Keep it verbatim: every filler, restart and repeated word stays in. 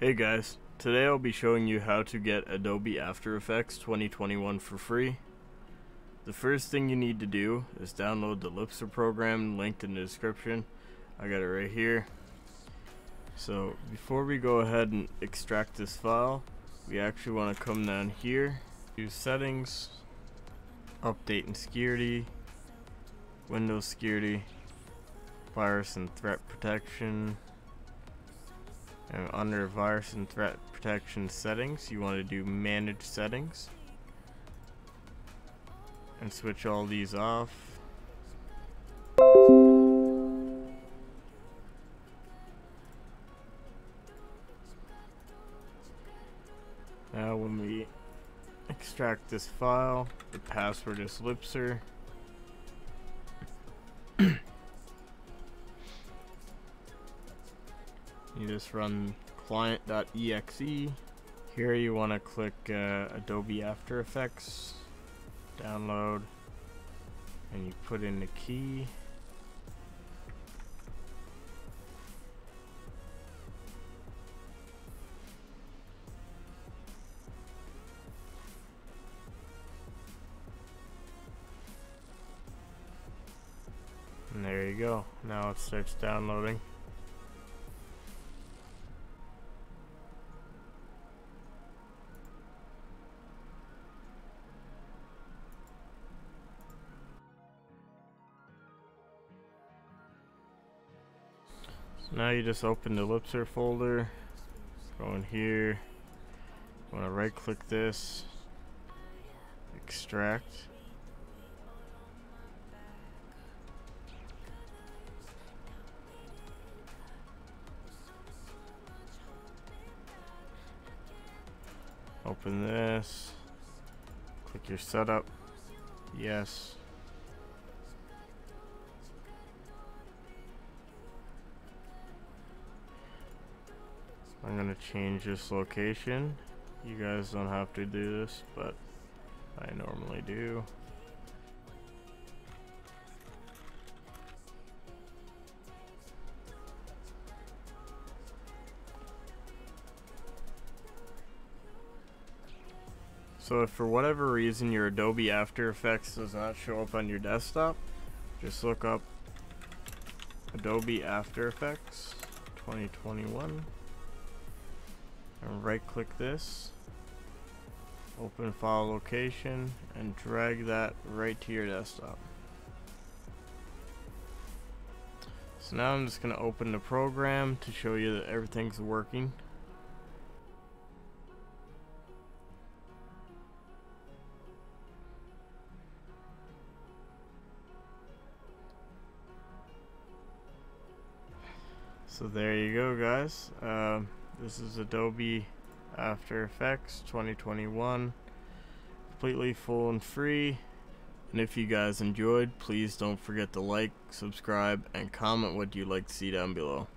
Hey guys, today I'll be showing you how to get Adobe After Effects twenty twenty-one for free. The first thing you need to do is download the LiPSuR program linked in the description. I got it right here. So before we go ahead and extract this file, we actually want to come down here, use settings, update and security, Windows security, virus and threat protection. And under virus and threat protection settings, you want to do manage settings and switch all these off. Now when we extract this file, the password is LiPSuR. You just run client.exe. Here you want to click uh, Adobe After Effects, download, and you put in the key. And there you go. Now it starts downloading. Now you just open the LiPSuR folder, go in here, you want to right click this, extract, open this, click your setup, yes. I'm gonna change this location. You guys don't have to do this, but I normally do. So if for whatever reason your Adobe After Effects does not show up on your desktop, just look up Adobe After Effects twenty twenty-one. And right click this, open file location, and drag that right to your desktop. So now I'm just going to open the program to show you that everything's working. So there you go, guys. Um, This is Adobe After Effects twenty twenty-one, completely full and free. And if you guys enjoyed, please don't forget to like, subscribe, and comment what you'd like to see down below.